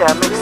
yeah,